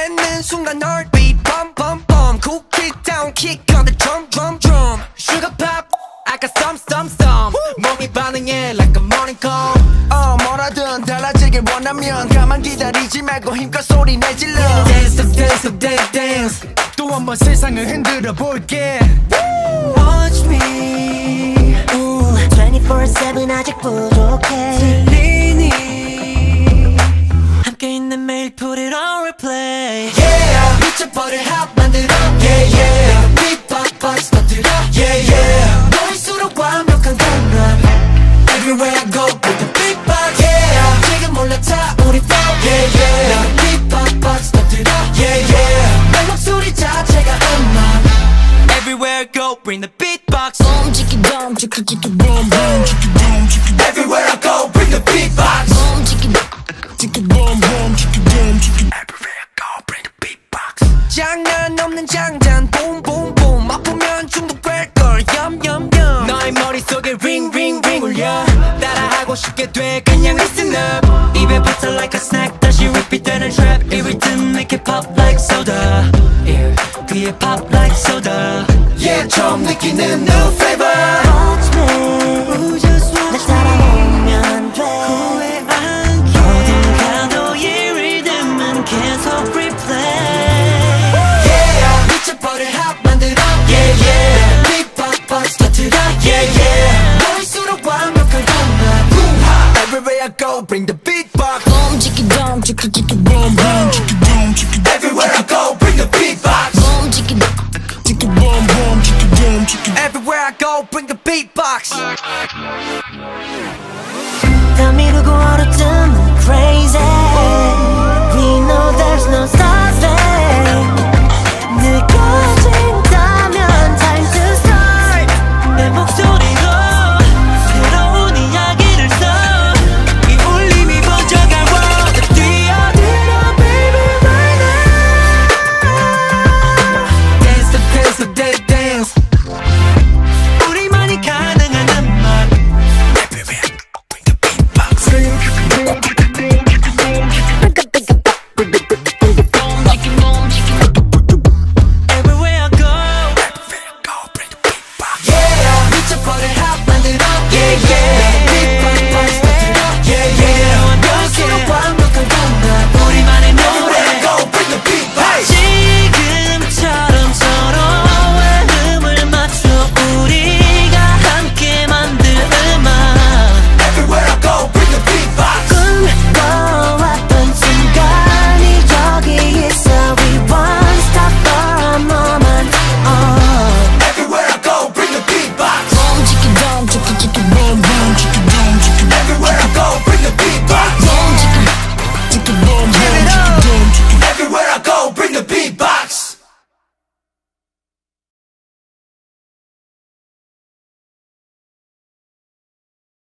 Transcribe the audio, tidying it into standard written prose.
뱉는 순간 널 beat bum bum bum cool kick down kick on the drum drum drum sugar pop I got some some 몸이 반응해 like a morning call 뭐라든 달라지길 원하면 가만 기다리지 말고 힘껏 소리 내질러 Dance up dance up dance dance 또 한 번 세상을 흔들어 볼게 Watch me Ooh, 24/7 아직 부족해 들리니 함께 있는 매일 put it on replay Yeah 미쳐버릴 합 만들어 Yeah yeah beatbox box 터뜨려 Yeah yeah 너일수록 완벽한 건가 Everywhere I go with the beatbox Yeah 지금 올라타 우리 flow Yeah yeah beatbox box 터뜨려 Yeah yeah 내 목소리 자체가 음악 Everywhere I go, bring the beatbox. Boom, chicka, boom, chicka, chicka, boom, boom, chicka, boom, chicka. Everywhere I go, bring the beatbox. Boom, chicka, chicka, boom, boom, chicka, boom, chicka. Everywhere I go, bring the beatbox. 장난 없는 장단, boom, boom, boom. 아프면 중독될 걸, yum, yum, yum. 너의 머릿속에 ring, ring, ring 울려. 따라하고 싶게 돼, 그냥 listen up. 입에 붙어 like a snack, 다시 repeat 되는 trap. 이 리듬 make it pop like soda. Yeah, 귀에 pop like soda. Yeah, 처음 느끼는 new flavor. Watch me, just watch me. 날 따라오면 돼. 후회 안 돼. 어딘가도 이 리듬은 계속 replay. Yeah, 미쳐버릴 합 만들어. Yeah, yeah. Beatbox box 터뜨려. Yeah, yeah. 너일수록 완벽한 건가. Everywhere I go, bring the beatbox. Boom, chicka, boom, chicka, chicka, boom, boom, chicka, boom, chicka. Everywhere I go, bring the beatbox. Boom, chicka, chicka, boom. Everywhere I go, bring the beatbox.